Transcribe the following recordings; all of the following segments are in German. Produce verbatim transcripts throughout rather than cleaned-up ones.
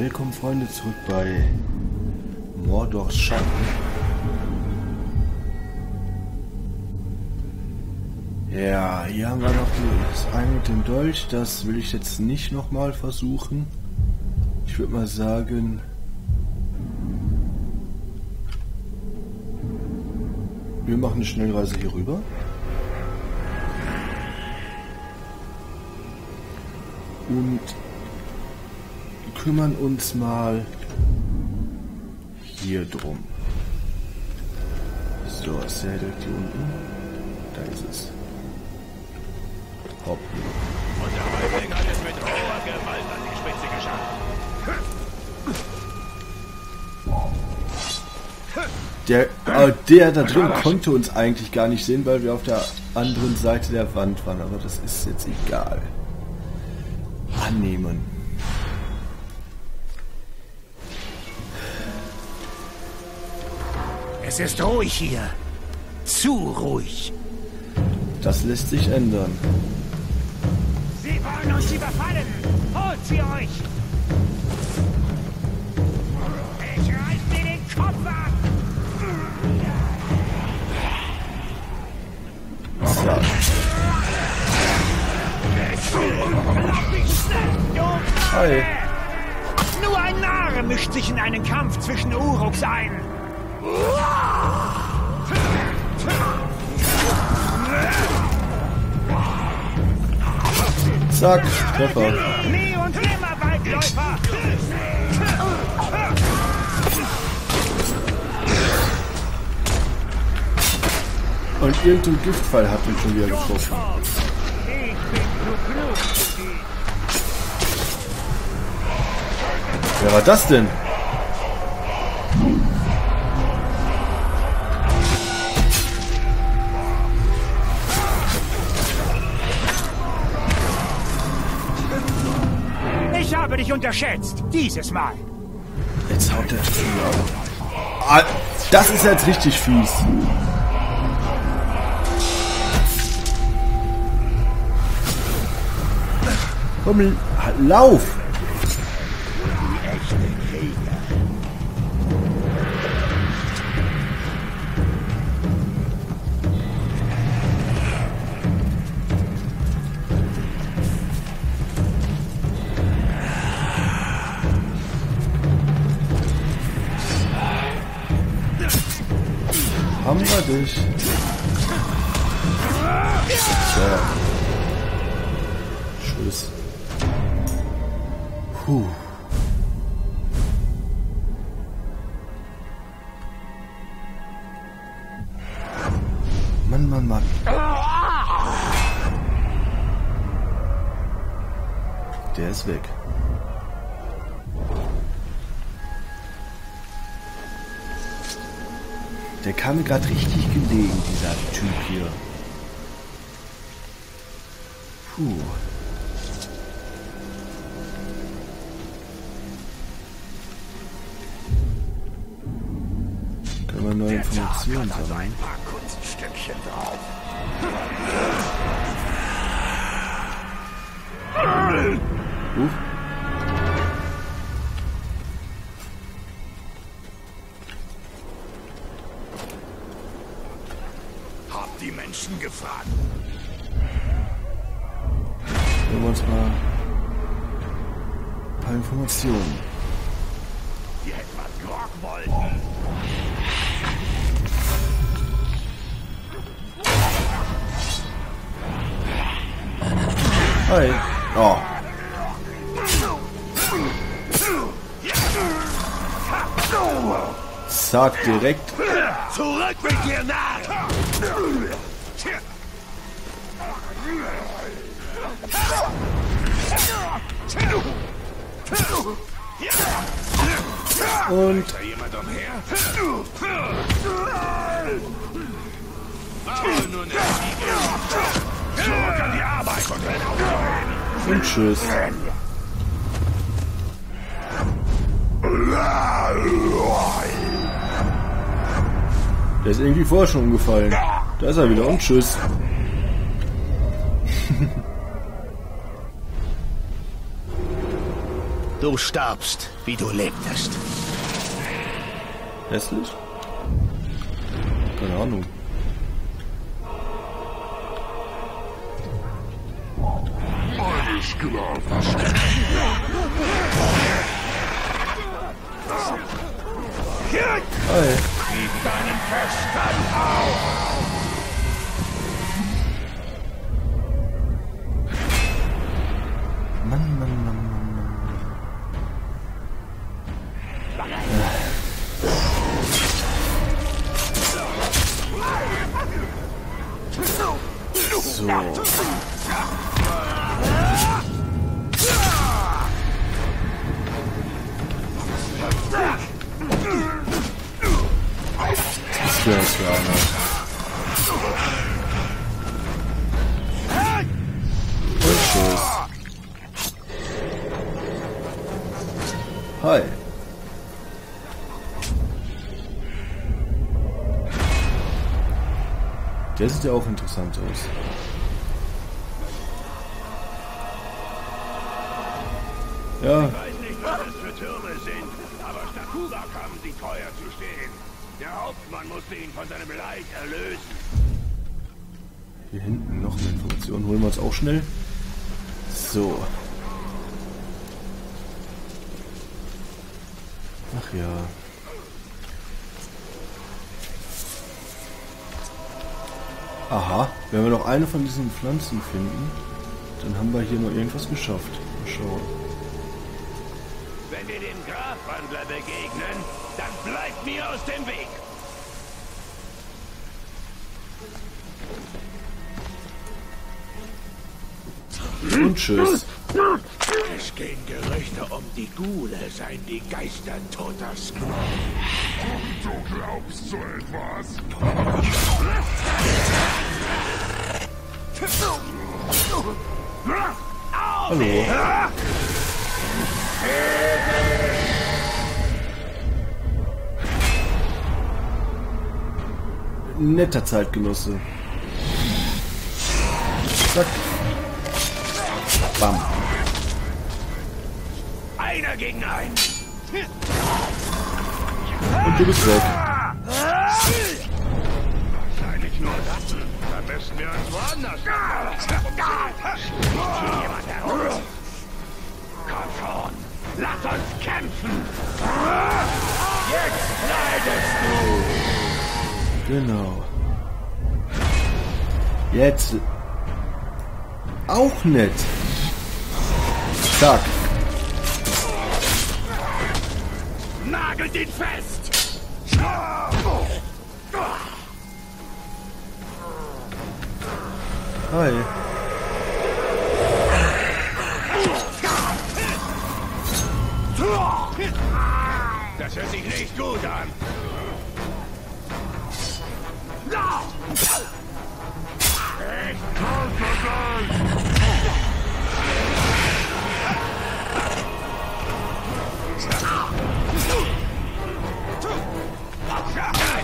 Willkommen Freunde zurück bei Mordors Schatten. Ja, hier haben wir noch das eine mit dem Dolch, das will ich jetzt nicht nochmal versuchen. Ich würde mal sagen, wir machen eine Schnellreise hier rüber. Und kümmern uns mal hier drum. So, es ist ja direkt hier unten. Da ist es. Hopp. Und der Häuptling hat es mit roher Gewalt an die Spitze geschafft. Der, äh, der da drin konnte uns eigentlich gar nicht sehen, weil wir auf der anderen Seite der Wand waren. Aber das ist jetzt egal. Annehmen. Es ist ruhig hier. Zu ruhig. Das lässt sich ändern. Sie wollen uns überfallen. Holt sie euch. Ich reiß mir den Kopf ab. So. Hi. Nur ein Narr mischt sich in einen Kampf zwischen Uruks ein. Zack, Treffer. Nie und nimmer, Waldläufer! Und irgendein Giftpfeil hat mich schon wieder getroffen. Ich bin zu klug für dich. Wer war das denn? Dich unterschätzt. Dieses Mal. Jetzt haut der Trigger. Das ist jetzt richtig fies. Komm, lauf! Haben wir dich. So. Tschüss. Puh. Mann, Mann, Mann. Der ist weg. Der kam mir gerade richtig gelegen, dieser Typ hier. Puh. Können wir neue Informationen sammeln? Uff. Die Menschen gefragt. Nehmen wir uns mal ein paar Informationen. Die hätten was grog wollten. Hi. Oh. Zack, direkt. Zurück mit dir nach! Und da jemand umher? Zurück an die Arbeit! Und tschüss. Der ist irgendwie vorher schon umgefallen. Da ist er wieder und tschüss. Du starbst, wie du lebtest. Hässlich? Keine Ahnung. Alles klar. Hey. Gib deinen Verstand auf! Mann, Mann, Mann, Mann, Mann. So. Das wäre es ja auch noch. Hi. Der sieht ja auch interessant aus. Ja. Ich weiß nicht, was das für Türme sind, aber statt Kuba kamen sie teuer zu stehen. Der Hauptmann musste ihn von seinem Leid erlösen. Hier hinten noch eine Information. Holen wir uns auch schnell. So. Ach ja. Aha, wenn wir noch eine von diesen Pflanzen finden, dann haben wir hier noch irgendwas geschafft. Mal schauen. Wenn wir dem Grafwandler begegnen, dann bleibt mir aus dem Weg! Und tschüss. Es gehen Gerüchte um die Ghule, seien die Geister toter Skrull. Und du glaubst so etwas? Hallo. Netter Zeitgenosse. Zack. Bam. Einer gegen einen. Und du bist weg. Wahrscheinlich nur das. Dann müssen wir uns woanders. Jemand herum. Komm schon. Lass uns kämpfen. Jetzt leidest du. Genau. Jetzt. Auch nicht. Zack. Nagelt ihn fest! Hi. Das hört sich nicht gut an.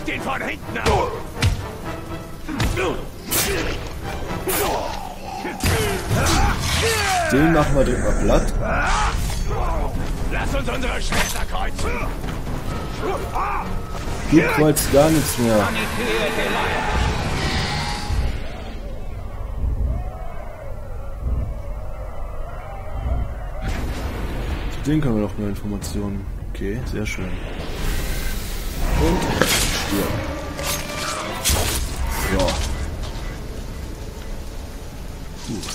Den von hinten auf! Den machen wir den mal platt. Lass uns unsere Schwester kreuzen! Du kreuzt gar nichts mehr. Zu denen können wir noch mehr Informationen. Okay, sehr schön. Und... Ja. So. Gut.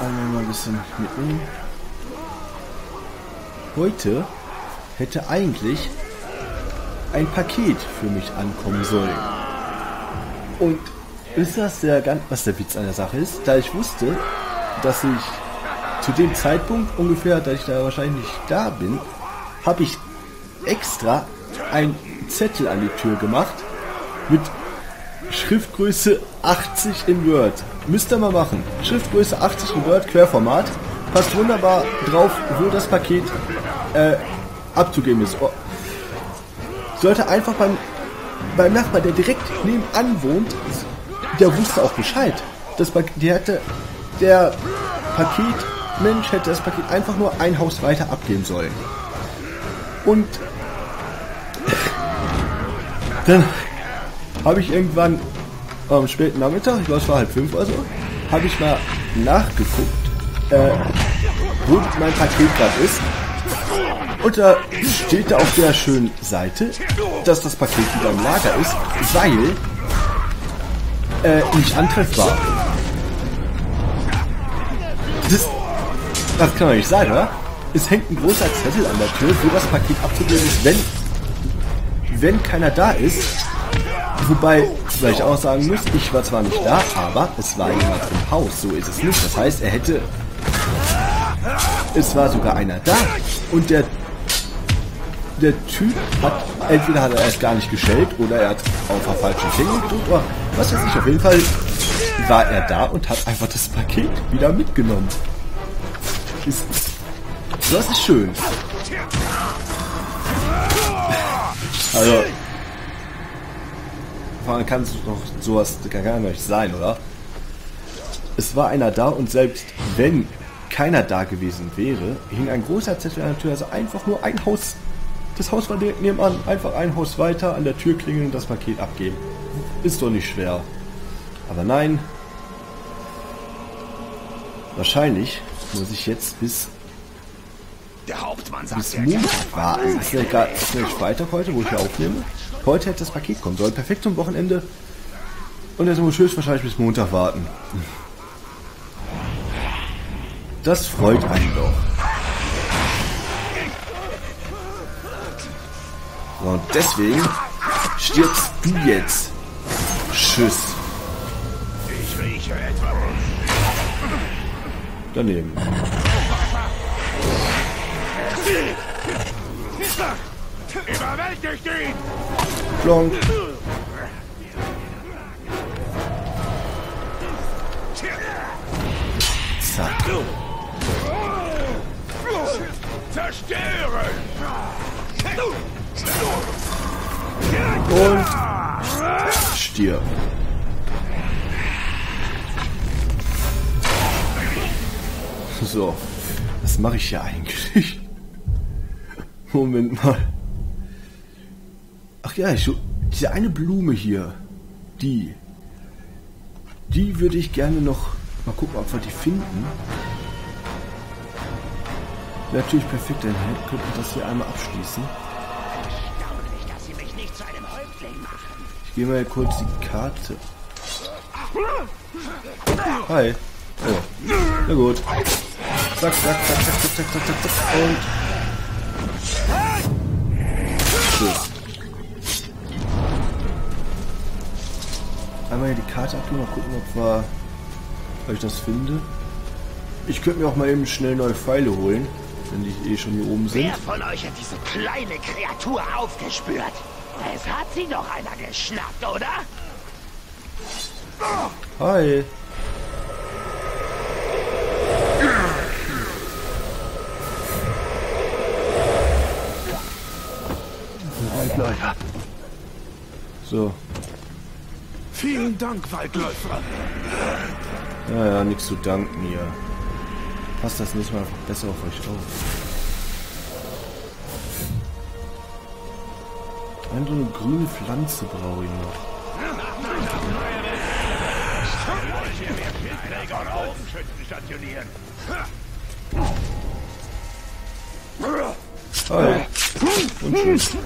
Einmal ein bisschen mitnehmen. Heute hätte eigentlich ein Paket für mich ankommen sollen. Und ist das der ganz, was der Witz an der Sache ist, da ich wusste, dass ich zu dem Zeitpunkt ungefähr, da ich da wahrscheinlich nicht da bin, habe ich extra einen Zettel an die Tür gemacht mit Schriftgröße achtzig in Word. Müsst ihr mal machen. Schriftgröße achtzig in Word, Querformat. Passt wunderbar drauf, wo das Paket äh, abzugeben ist. Sollte einfach beim beim Nachbar, der direkt nebenan wohnt, der wusste auch Bescheid. Das der hätte, der Paketmensch hätte das Paket einfach nur ein Haus weiter abgeben sollen. Und dann habe ich irgendwann am späten Nachmittag, ich glaube es war halb fünf oder so, habe ich mal nachgeguckt, äh, wo mein Paket gerade ist. Und da steht da auf der schönen Seite, dass das Paket wieder im Lager ist, weil äh, nicht antreffbar. Das, das kann doch nicht sein, oder? Es hängt ein großer Zettel an der Tür, wo das Paket abzugeben ist, wenn, wenn keiner da ist. Wobei, weil ich auch sagen muss, ich war zwar nicht da, aber es war jemand im Haus, so ist es nicht. Das heißt, er hätte... Es war sogar einer da und der, der Typ hat, entweder hat er erst gar nicht geschellt oder er hat auf einen falschen Finger gedrückt oder was weiß ich, auf jeden Fall war er da und hat einfach das Paket wieder mitgenommen. Ist, das ist schön. Also, man kann es doch sowas, kann gar nicht sein, oder? Es war einer da und selbst wenn keiner da gewesen wäre, hing ein großer Zettel an der Tür, also einfach nur ein Haus. Das Haus war direkt nebenan, einfach ein Haus weiter, an der Tür klingeln und das Paket abgeben. Ist doch nicht schwer. Aber nein. Wahrscheinlich muss ich jetzt bis... Der Hauptmann sagt, bis Montag war. Also ist ja egal, ist nicht Freitag heute, wo ich hier aufnehme. Heute hätte das Paket kommen sollen. Perfekt zum Wochenende. Und jetzt muss ich höchstwahrscheinlich bis Montag warten. Das freut einen doch. So, und deswegen stirbst du jetzt. Tschüss. Ich rieche etwas. Daneben. Überwältigt ihn! Plonk. Zack. Zerstören! Und stirb. So, was mache ich hier eigentlich? Moment mal. Ach ja, ich, diese eine Blume hier, die, die würde ich gerne noch mal gucken, ob wir die finden. Natürlich perfekt, dann könnten wir das hier einmal abschließen. Ich gehe mal kurz die Karte. Hi. Oh. Na gut. Zack, zack, zack, zack, zack, zack, zack, zack. Und. Tschüss. Einmal hier die Karte abholen, mal gucken, ob, wir, ob ich das finde. Ich könnte mir auch mal eben schnell neue Pfeile holen. Wenn die eh schon hier oben sind. Wer von euch hat diese kleine Kreatur aufgespürt? Es hat sie doch einer geschnappt, oder? Hi. Waldläufer. So. Vielen Dank, Waldläufer. Ja, ja, nichts zu danken hier. Passt das nicht mal besser auf euch auf. Eine, so eine grüne Pflanze brauche ich noch. Hi. Und tschüss. Oh.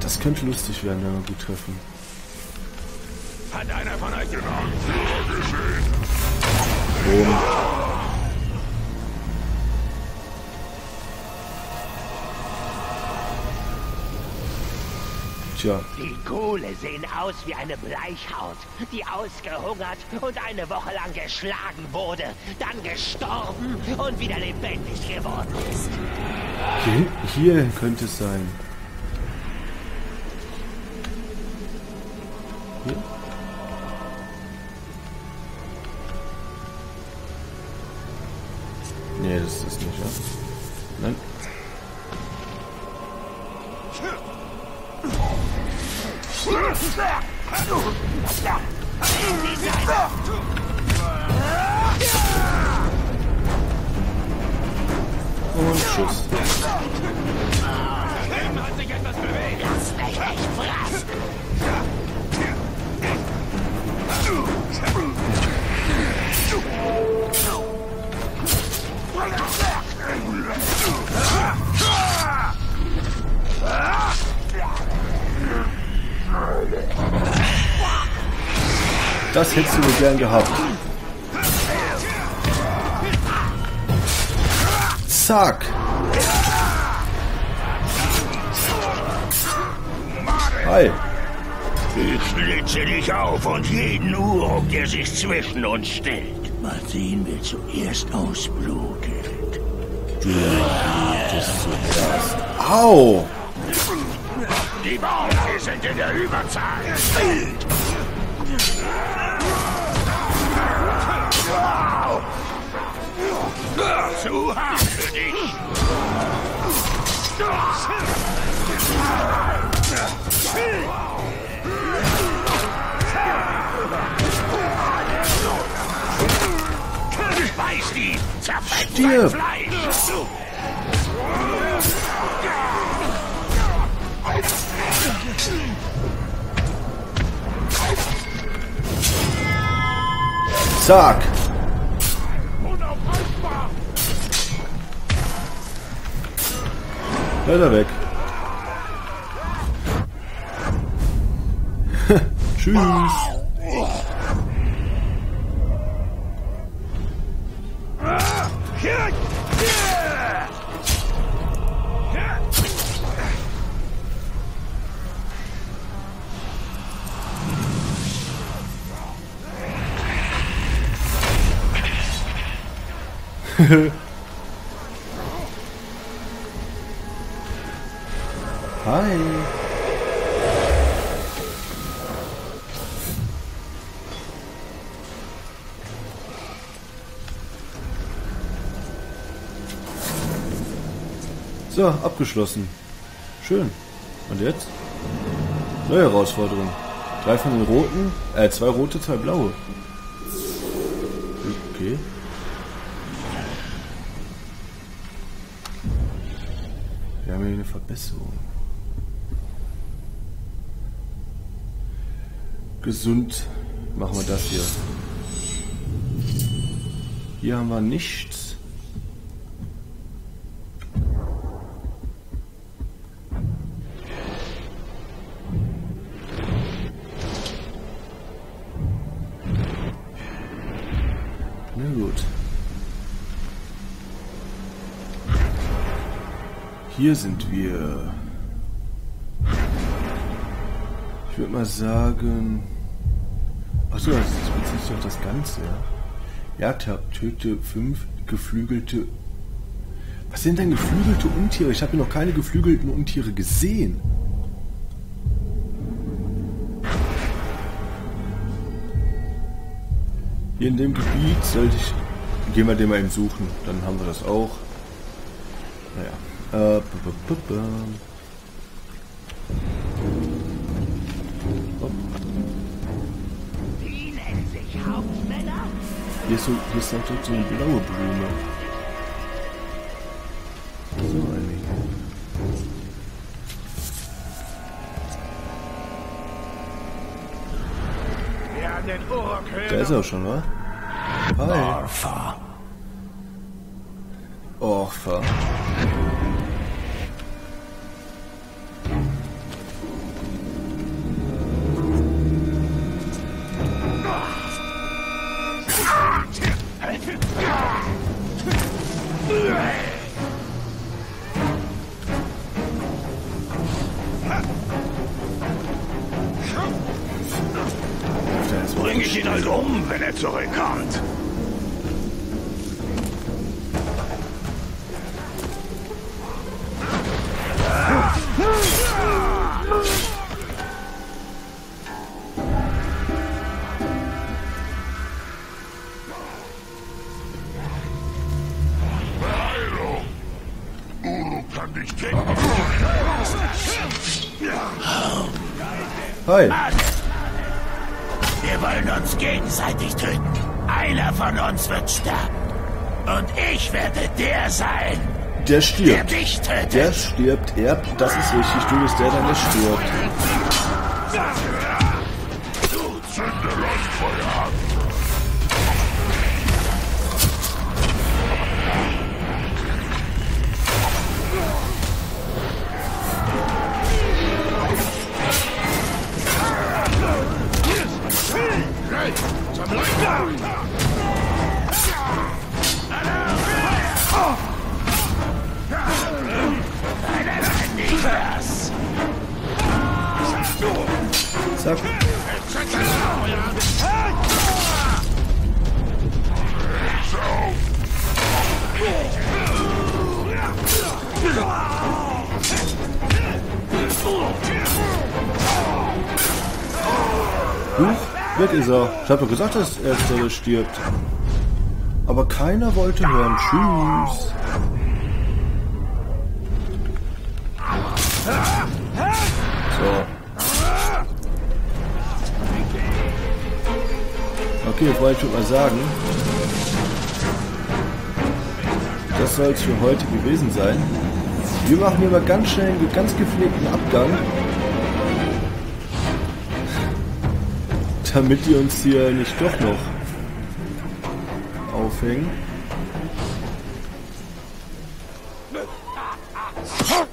Das könnte lustig werden, wenn wir gut treffen. Hat einer von euch genommen? Boom. Tja. Die Ghule sehen aus wie eine Bleichhaut, die ausgehungert und eine Woche lang geschlagen wurde, dann gestorben und wieder lebendig geworden ist. Hier, hier könnte es sein. Hier? ist das nicht, ja? Nein. Und Schuss. Hat sich etwas bewegt. Lass mich nicht fraß. Das hättest du wohl gern gehabt. Zack. Hi. Ich blitze dich auf und jeden Uruk, der sich zwischen uns stellt. Mal sehen, wer zuerst ausblutet. Du wartest zuerst. Au! Die Bauern sind in der Überzahl. Zu hart für dich. Beiß die, zerfällt dein Fleisch. Zack. Leider weg. Tschüss. Hi. So, abgeschlossen. Schön. Und jetzt? Neue Herausforderung. Drei von den roten, äh, zwei rote, zwei blaue. Okay. Wir haben hier eine Verbesserung. Gesund machen wir das hier. Hier haben wir nichts. Na gut. Hier sind wir. Ich würde mal sagen... Achso, das bezieht sich auf das Ganze, ja? Jagdhab, töte fünf geflügelte... Was sind denn geflügelte Untiere? Ich habe hier noch keine geflügelten Untiere gesehen. Hier in dem Gebiet sollte ich... Gehen wir den mal eben suchen, dann haben wir das auch. Naja. Äh, Hier ist, so, hier ist auch so eine blaue Blume. So eine. Da ist er schon, wa? Hi. Orfa. Orfa. Bringe ich ihn halt um, wenn er zurückkommt. Hoi. Wir wollen uns gegenseitig töten. Einer von uns wird sterben. Und ich werde der sein. Der stirbt. Der dich tötet. Der stirbt. Er, das ist richtig. Du bist der, der nicht stirbt. Zünde Leuchtfeuer an. Zack. Huch, weg ist er. Ich hab doch gesagt, dass er erst stirbt. Aber keiner wollte hören. Tschüss. Okay, vorher ich würde mal sagen, das soll es für heute gewesen sein. Wir machen hier mal ganz schnell einen ganz gepflegten Abgang, damit die uns hier nicht doch noch aufhängen.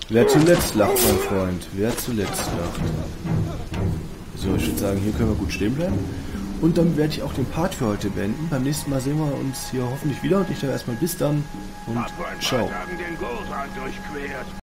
Wer zuletzt lacht, mein Freund? Wer zuletzt lacht? So, ich würde sagen, hier können wir gut stehen bleiben. Und dann werde ich auch den Part für heute beenden. Beim nächsten Mal sehen wir uns hier hoffentlich wieder. Und ich sage erstmal bis dann und ciao.